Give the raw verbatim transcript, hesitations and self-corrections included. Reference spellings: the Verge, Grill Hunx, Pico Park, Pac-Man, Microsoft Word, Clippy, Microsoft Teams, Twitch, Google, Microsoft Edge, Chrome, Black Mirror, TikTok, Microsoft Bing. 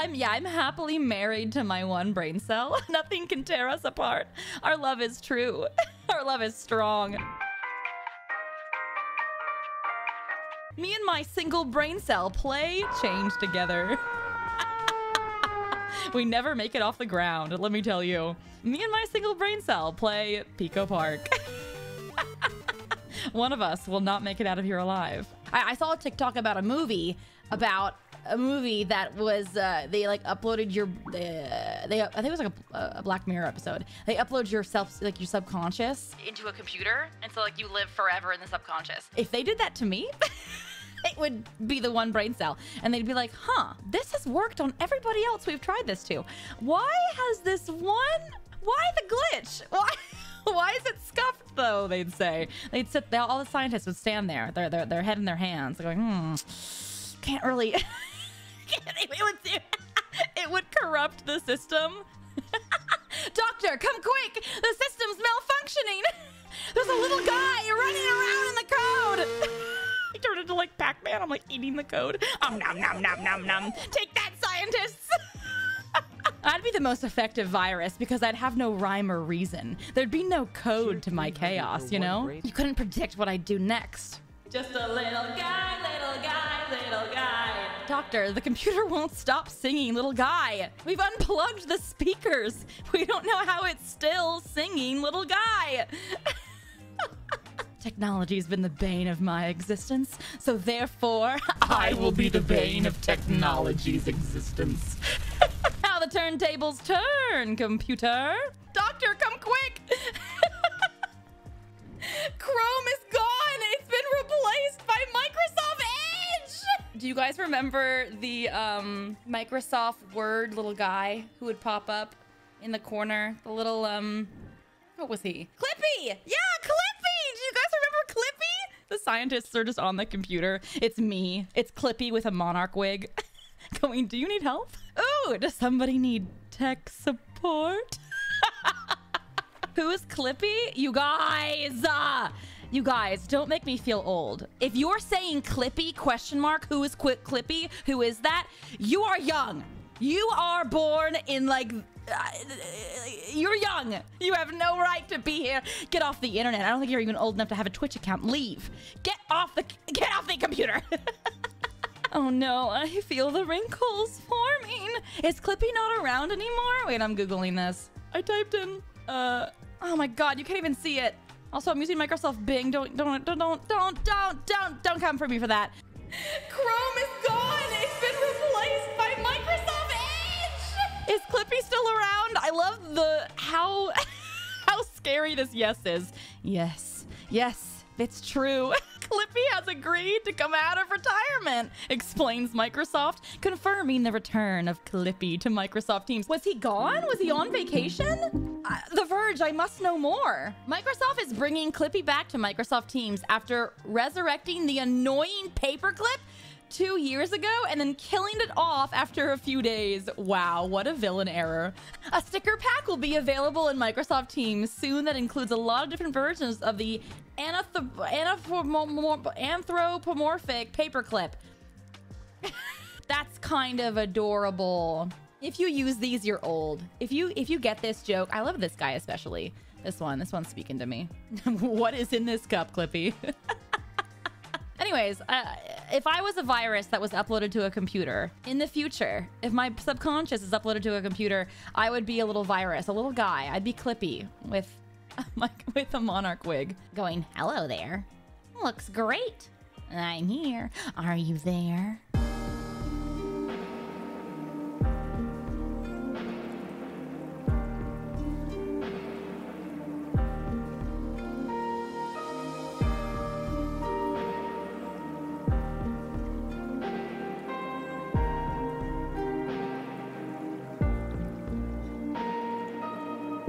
I'm yeah, I'm happily married to my one brain cell. Nothing can tear us apart. Our love is true. Our love is strong. Me and my single brain cell play change together. We never make it off the ground, let me tell you. Me and my single brain cell play Pico Park. One of us will not make it out of here alive. I, I saw a TikTok about a movie, about a movie that was, uh, they like uploaded your, uh, they, I think it was like a, a Black Mirror episode. They upload yourself, like your subconscious into a computer. And so like you live forever in the subconscious. If they did that to me, it would be the one brain cell. And they'd be like, huh, this has worked on everybody else we've tried this to. Why has this one, why the glitch? Why? Why is it scuffed though? They'd say. They'd sit there. All the scientists would stand there, their their, their head in their hands, going, "Hmm, can't really." it would it would corrupt the system. Doctor, come quick! The system's malfunctioning. There's a little guy running around in the code. He turned into like Pac-Man. I'm like eating the code. Um, nom nom nom nom nom. Take that, scientists. I'd be the most effective virus because I'd have no rhyme or reason. There'd be no code to my chaos, you know? You couldn't predict what I'd do next. Just a little guy, little guy, little guy. Doctor, the computer won't stop singing, little guy. We've unplugged the speakers. We don't know how it's still singing, little guy. Technology's been the bane of my existence, so therefore, I will be the bane of technology's existence. The turntables turn, computer. Doctor, come quick. Chrome is gone. It's been replaced by Microsoft Edge. Do you guys remember the um, Microsoft Word little guy who would pop up in the corner? The little, um, what was he? Clippy. Yeah, Clippy. Do you guys remember Clippy? The scientists are just on the computer. It's me. It's Clippy with a monarch wig. Going, do you need help? Ooh, does somebody need tech support? Who is Clippy? You guys, uh, you guys, don't make me feel old. If you're saying Clippy, question mark, who is Qu Clippy? Who is that? You are young. You are born in like, uh, you're young. You have no right to be here. Get off the internet. I don't think you're even old enough to have a Twitch account. Leave. Get off the, get off the computer. Oh no, I feel the wrinkles forming. Is Clippy not around anymore? Wait, I'm Googling this. I typed in, uh, oh my God, you can't even see it. Also, I'm using Microsoft Bing. Don't, don't, don't, don't, don't, don't, don't, don't come for me for that. Chrome is gone. It's been replaced by Microsoft Edge. Is Clippy still around? I love the, how, how scary this yes is. Yes, yes, it's true. Clippy has agreed to come out of retirement, explains Microsoft, confirming the return of Clippy to Microsoft Teams. Was he gone? Was he on vacation? Uh, The Verge, I must know more. Microsoft is bringing Clippy back to Microsoft Teams after resurrecting the annoying paperclip two years ago and then killing it off after a few days. Wow, what a villain error. A sticker pack will be available in Microsoft Teams soon that includes a lot of different versions of the anthropomorphic paperclip. That's kind of adorable. If you use these, you're old. If you if you get this joke, I love this guy especially. This one, this one's speaking to me. What is in this cup, Clippy? Anyways, uh, if I was a virus that was uploaded to a computer in the future, if my subconscious is uploaded to a computer, I would be a little virus, a little guy. I'd be Clippy with like with a monarch wig going, hello there. Looks great. I'm here. Are you there?